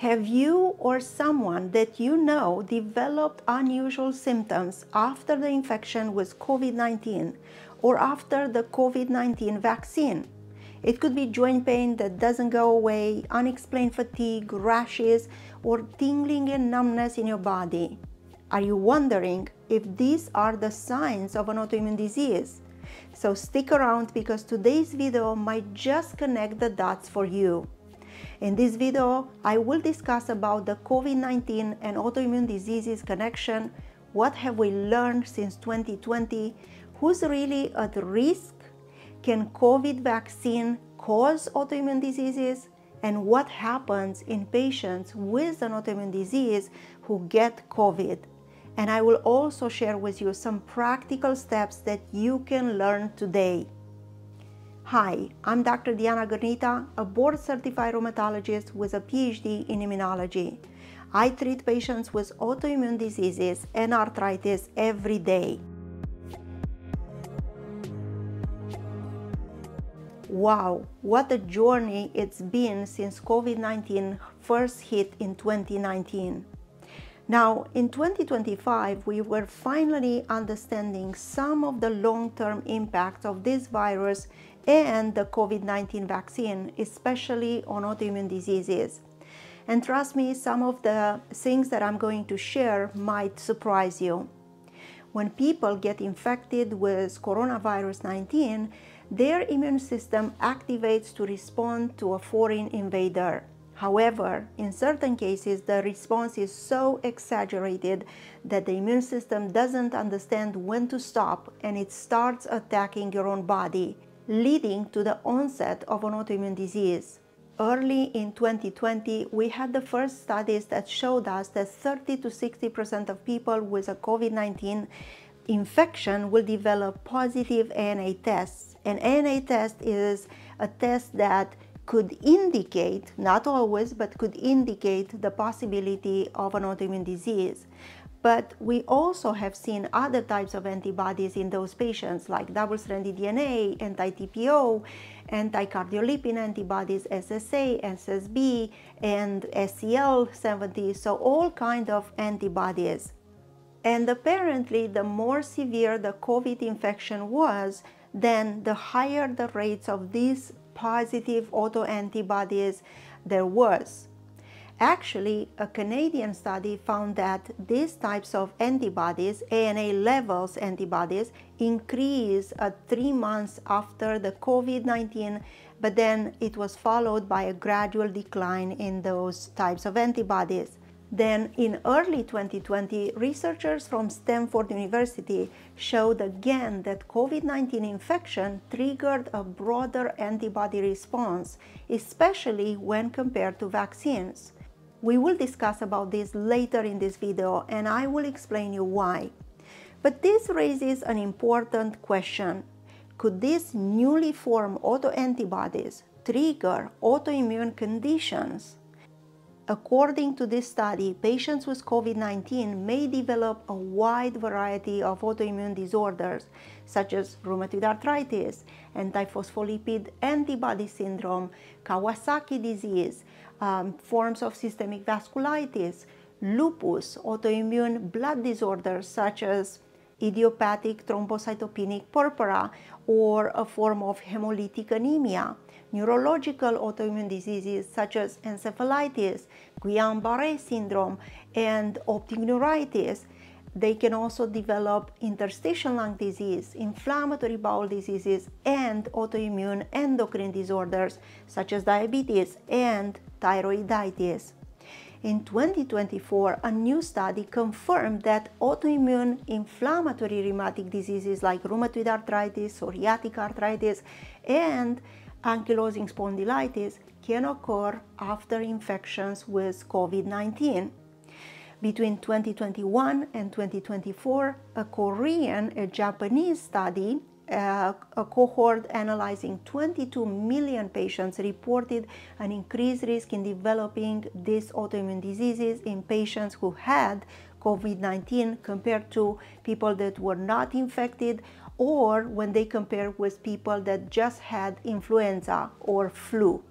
Have you or someone that you know developed unusual symptoms after the infection with COVID-19 or after the COVID-19 vaccine? It could be joint pain that doesn't go away, unexplained fatigue, rashes, or tingling and numbness in your body. Are you wondering if these are the signs of an autoimmune disease? So stick around because today's video might just connect the dots for you. In this video, I will discuss about the COVID-19 and autoimmune diseases connection, what have we learned since 2020, who's really at risk, can COVID vaccine cause autoimmune diseases, and what happens in patients with an autoimmune disease who get COVID. And I will also share with you some practical steps that you can learn today. Hi, I'm Dr. Diana Girnita, a board-certified rheumatologist with a PhD in immunology. I treat patients with autoimmune diseases and arthritis every day. Wow, what a journey it's been since COVID-19 first hit in 2019. Now, in 2025, we were finally understanding some of the long-term impacts of this virus and the COVID-19 vaccine, especially on autoimmune diseases. And trust me, some of the things that I'm going to share might surprise you. When people get infected with coronavirus 19, their immune system activates to respond to a foreign invader. However, in certain cases, the response is so exaggerated that the immune system doesn't understand when to stop and it starts attacking your own body, leading to the onset of an autoimmune disease. Early in 2020, we had the first studies that showed us that 30 to 60% of people with a COVID-19 infection will develop positive ANA tests. An ANA test is a test that could indicate, not always, but could indicate the possibility of an autoimmune disease. But we also have seen other types of antibodies in those patients, like double-stranded DNA, anti-TPO, anti-cardiolipin antibodies, SSA, SSB, and SCL70, so all kinds of antibodies. And apparently, the more severe the COVID infection was, then the higher the rates of these positive autoantibodies there was. Actually, a Canadian study found that these types of antibodies, ANA levels antibodies, increase at 3 months after the COVID-19, but then it was followed by a gradual decline in those types of antibodies. Then, in early 2020, researchers from Stanford University showed again that COVID-19 infection triggered a broader antibody response, especially when compared to vaccines. We will discuss about this later in this video, and I will explain you why. But this raises an important question. Could these newly formed autoantibodies trigger autoimmune conditions? According to this study, patients with COVID-19 may develop a wide variety of autoimmune disorders, such as rheumatoid arthritis, antiphospholipid antibody syndrome, Kawasaki disease, forms of systemic vasculitis, lupus, autoimmune blood disorders, such as idiopathic thrombocytopenic purpura, or a form of hemolytic anemia, neurological autoimmune diseases such as encephalitis, Guillain-Barré syndrome, and optic neuritis. They can also develop interstitial lung disease, inflammatory bowel diseases, and autoimmune endocrine disorders such as diabetes and thyroiditis. In 2024, a new study confirmed that autoimmune inflammatory rheumatic diseases like rheumatoid arthritis, psoriatic arthritis, and ankylosing spondylitis can occur after infections with COVID-19. Between 2021 and 2024, a Korean and Japanese study, a cohort analyzing 22 million patients, reported an increased risk in developing these autoimmune diseases in patients who had COVID-19 compared to people that were not infected, or when they compare with people that just had influenza or flu.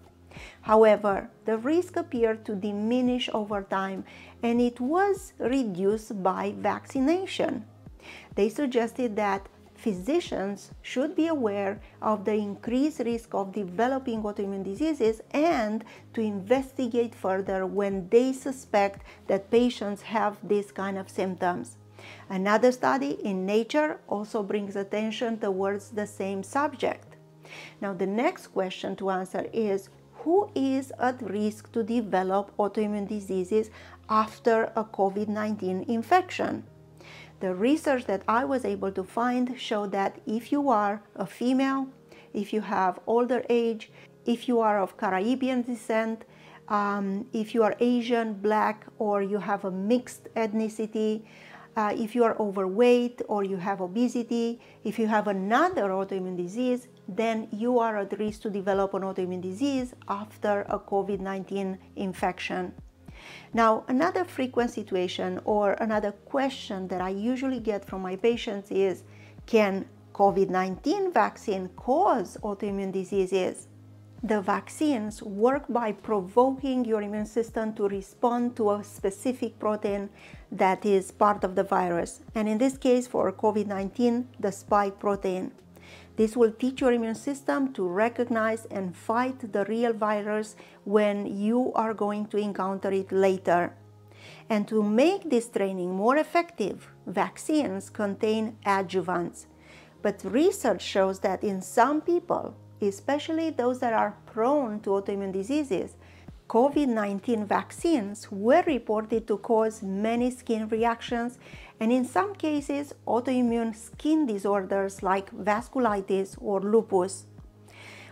However, the risk appeared to diminish over time, and it was reduced by vaccination. They suggested that physicians should be aware of the increased risk of developing autoimmune diseases and to investigate further when they suspect that patients have these kind of symptoms. Another study in Nature also brings attention towards the same subject. Now, the next question to answer is, who is at risk to develop autoimmune diseases after a COVID-19 infection? The research that I was able to find showed that if you are a female, if you have older age, if you are of Caribbean descent, if you are Asian, Black, or you have a mixed ethnicity, if you are overweight or you have obesity, if you have another autoimmune disease, then you are at risk to develop an autoimmune disease after a COVID-19 infection. Now, another frequent situation or another question that I usually get from my patients is, can COVID-19 vaccine cause autoimmune diseases? The vaccines work by provoking your immune system to respond to a specific protein that is part of the virus, and in this case for COVID-19, the spike protein. This will teach your immune system to recognize and fight the real virus when you are going to encounter it later. And to make this training more effective, vaccines contain adjuvants. But research shows that in some people, especially those that are prone to autoimmune diseases, COVID-19 vaccines were reported to cause many skin reactions, and in some cases autoimmune skin disorders like vasculitis or lupus.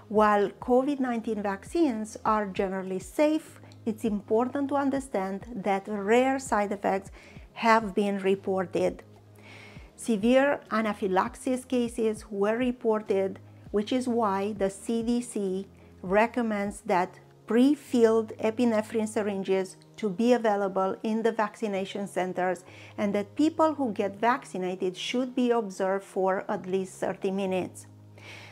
While COVID-19 vaccines are generally safe, it's important to understand that rare side effects have been reported. Severe anaphylaxis cases were reported, which is why the CDC recommends that pre-filled epinephrine syringes to be available in the vaccination centers, and that people who get vaccinated should be observed for at least 30 minutes.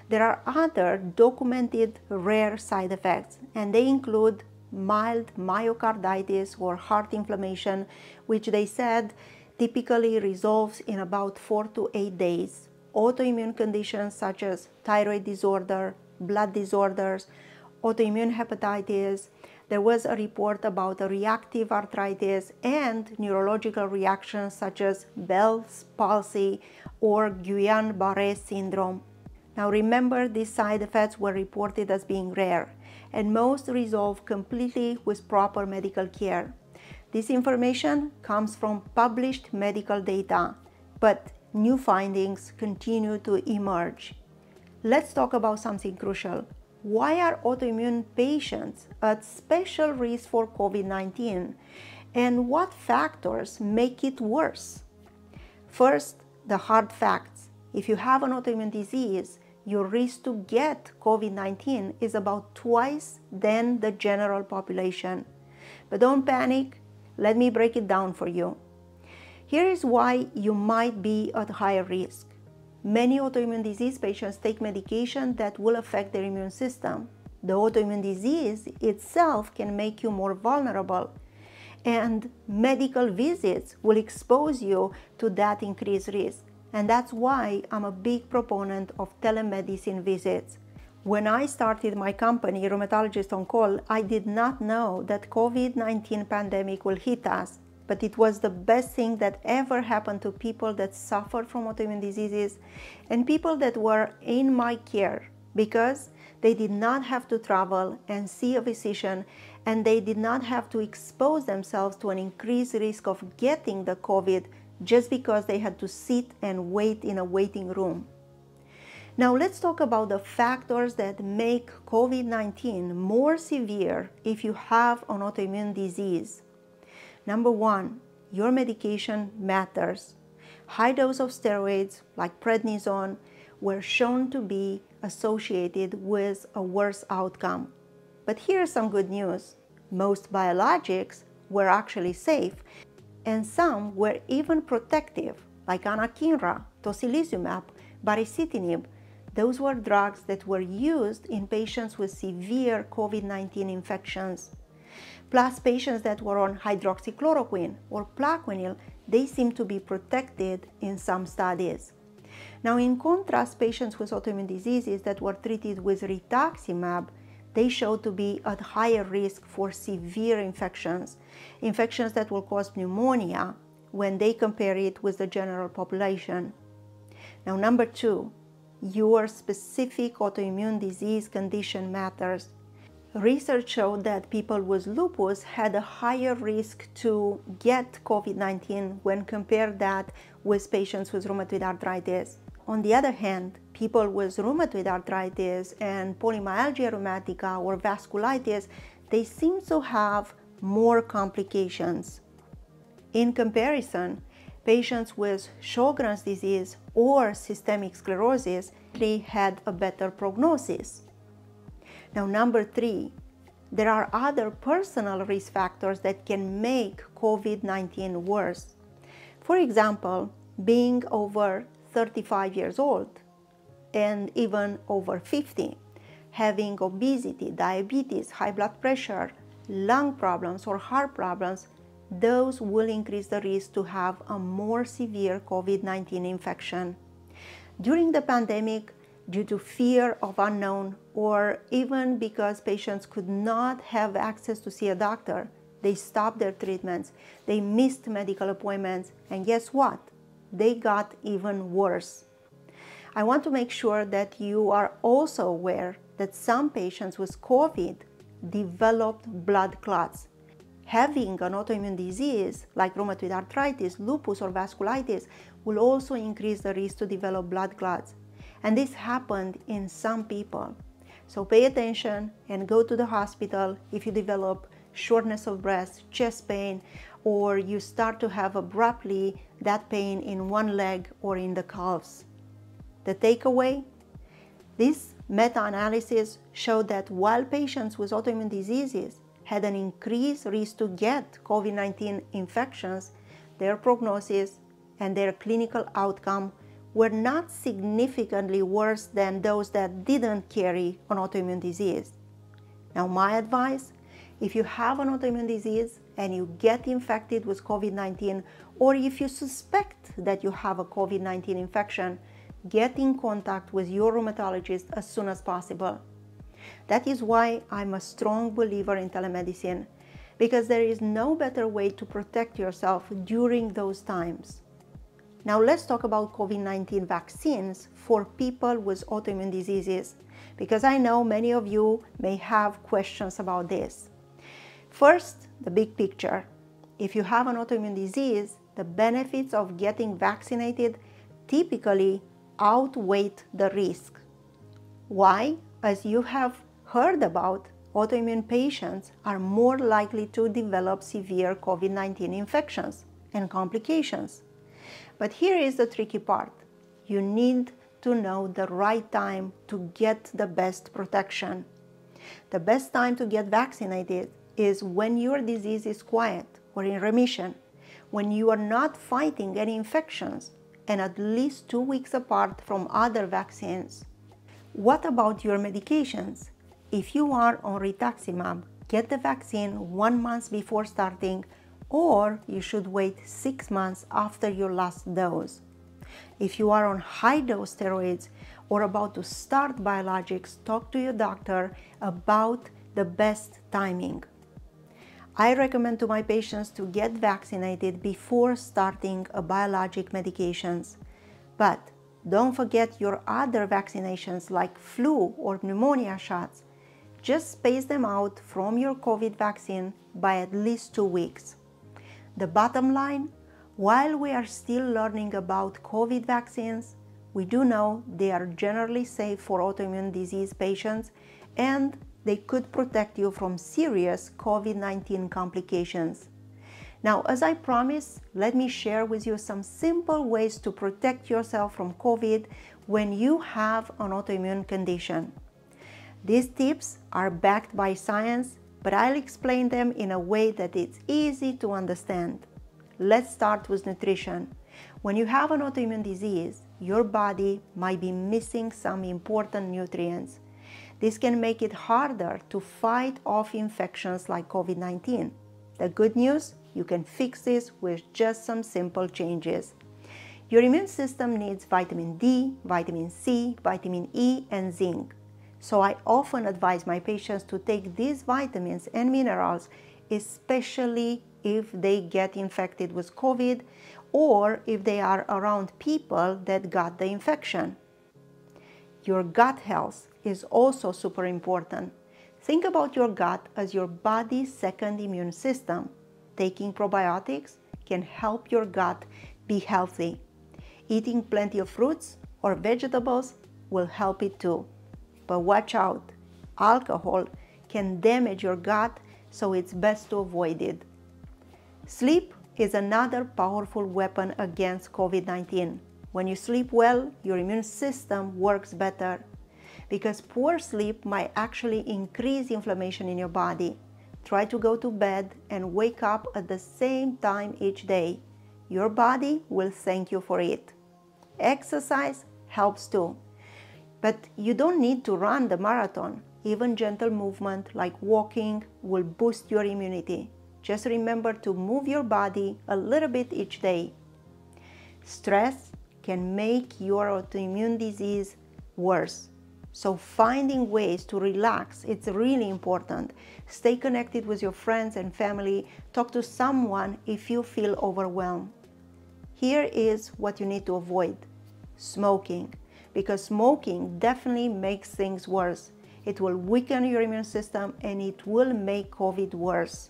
There are other documented rare side effects, and they include mild myocarditis or heart inflammation, which they said typically resolves in about 4 to 8 days. Autoimmune conditions such as thyroid disorder, blood disorders, autoimmune hepatitis. There was a report about a reactive arthritis and neurological reactions such as Bell's palsy or Guillain-Barré syndrome. Now remember, these side effects were reported as being rare, and most resolve completely with proper medical care. This information comes from published medical data, but new findings continue to emerge. Let's talk about something crucial. Why are autoimmune patients at special risk for COVID-19, and what factors make it worse? First, the hard facts. If you have an autoimmune disease, your risk to get COVID-19 is about twice than the general population. But don't panic, let me break it down for you. Here is why you might be at higher risk. Many autoimmune disease patients take medication that will affect their immune system. The autoimmune disease itself can make you more vulnerable, and medical visits will expose you to that increased risk. And that's why I'm a big proponent of telemedicine visits. When I started my company, Rheumatologist on Call, I did not know that COVID-19 pandemic will hit us. But it was the best thing that ever happened to people that suffered from autoimmune diseases and people that were in my care, because they did not have to travel and see a physician, and they did not have to expose themselves to an increased risk of getting the COVID just because they had to sit and wait in a waiting room. Now let's talk about the factors that make COVID-19 more severe if you have an autoimmune disease. Number one, your medication matters. High dose of steroids like prednisone were shown to be associated with a worse outcome. But here's some good news. Most biologics were actually safe, and some were even protective, like anakinra, tocilizumab, baricitinib, Those were drugs that were used in patients with severe COVID-19 infections. Plus, patients that were on hydroxychloroquine or plaquenil, they seem to be protected in some studies. Now, in contrast, patients with autoimmune diseases that were treated with rituximab, they showed to be at higher risk for severe infections, infections that will cause pneumonia when they compare it with the general population. Now, number two, your specific autoimmune disease condition matters. Research showed that people with lupus had a higher risk to get COVID-19 when compared that with patients with rheumatoid arthritis. On the other hand, people with rheumatoid arthritis and polymyalgia rheumatica or vasculitis, they seem to have more complications. In comparison, patients with Sjogren's disease or systemic sclerosis, they had a better prognosis. Now, number three, there are other personal risk factors that can make COVID-19 worse. For example, being over 35 years old and even over 50, having obesity, diabetes, high blood pressure, lung problems or heart problems, those will increase the risk to have a more severe COVID-19 infection. During the pandemic, due to fear of unknown or even because patients could not have access to see a doctor, they stopped their treatments, they missed medical appointments, and guess what? They got even worse. I want to make sure that you are also aware that some patients with COVID developed blood clots. Having an autoimmune disease like rheumatoid arthritis, lupus, or vasculitis will also increase the risk to develop blood clots. And this happened in some people. So pay attention and go to the hospital if you develop shortness of breath, chest pain, or you start to have abruptly that pain in one leg or in the calves. The takeaway? This meta-analysis showed that while patients with autoimmune diseases had an increased risk to get COVID-19 infections, their prognosis and their clinical outcome were not significantly worse than those that didn't carry an autoimmune disease. Now, my advice, if you have an autoimmune disease and you get infected with COVID-19, or if you suspect that you have a COVID-19 infection, get in contact with your rheumatologist as soon as possible. That is why I'm a strong believer in telemedicine, because there is no better way to protect yourself during those times. Now let's talk about COVID-19 vaccines for people with autoimmune diseases, because I know many of you may have questions about this. First, the big picture. If you have an autoimmune disease, the benefits of getting vaccinated typically outweigh the risk. Why? As you have heard about, autoimmune patients are more likely to develop severe COVID-19 infections and complications. But here is the tricky part. You need to know the right time to get the best protection. The best time to get vaccinated is when your disease is quiet or in remission, when you are not fighting any infections, and at least 2 weeks apart from other vaccines. What about your medications? If you are on rituximab, get the vaccine 1 month before starting, or you should wait 6 months after your last dose. If you are on high-dose steroids or about to start biologics, talk to your doctor about the best timing. I recommend to my patients to get vaccinated before starting a biologic medications. But don't forget your other vaccinations like flu or pneumonia shots. Just space them out from your COVID vaccine by at least 2 weeks. The bottom line, while we are still learning about COVID vaccines, we do know they are generally safe for autoimmune disease patients and they could protect you from serious COVID-19 complications. Now, as I promised, let me share with you some simple ways to protect yourself from COVID when you have an autoimmune condition. These tips are backed by science, but I'll explain them in a way that it's easy to understand. Let's start with nutrition. When you have an autoimmune disease, your body might be missing some important nutrients. This can make it harder to fight off infections like COVID-19. The good news, you can fix this with just some simple changes. Your immune system needs vitamin D, vitamin C, vitamin E, and zinc. So I often advise my patients to take these vitamins and minerals, especially if they get infected with COVID or if they are around people that got the infection. Your gut health is also super important. Think about your gut as your body's second immune system. Taking probiotics can help your gut be healthy. Eating plenty of fruits or vegetables will help it too. But watch out, alcohol can damage your gut, so it's best to avoid it. Sleep is another powerful weapon against COVID-19. When you sleep well, your immune system works better, because poor sleep might actually increase inflammation in your body. Try to go to bed and wake up at the same time each day. Your body will thank you for it. Exercise helps too, but you don't need to run the marathon. Even gentle movement like walking will boost your immunity. Just remember to move your body a little bit each day. Stress can make your autoimmune disease worse. So finding ways to relax, it's really important. Stay connected with your friends and family. Talk to someone if you feel overwhelmed. Here is what you need to avoid. Smoking, because smoking definitely makes things worse. It will weaken your immune system and it will make COVID worse.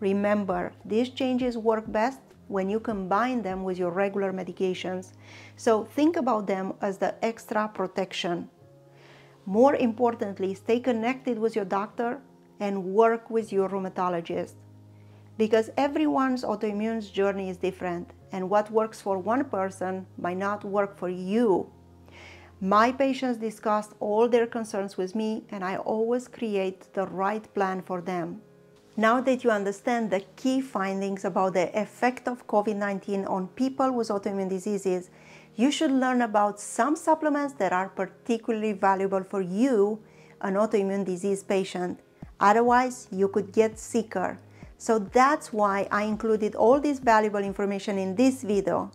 Remember, these changes work best when you combine them with your regular medications. So think about them as the extra protection. More importantly, stay connected with your doctor and work with your rheumatologist, because everyone's autoimmune journey is different, and what works for one person might not work for you. My patients discussed all their concerns with me, and I always create the right plan for them. Now that you understand the key findings about the effect of COVID-19 on people with autoimmune diseases, you should learn about some supplements that are particularly valuable for you, an autoimmune disease patient. Otherwise, you could get sicker. So that's why I included all this valuable information in this video.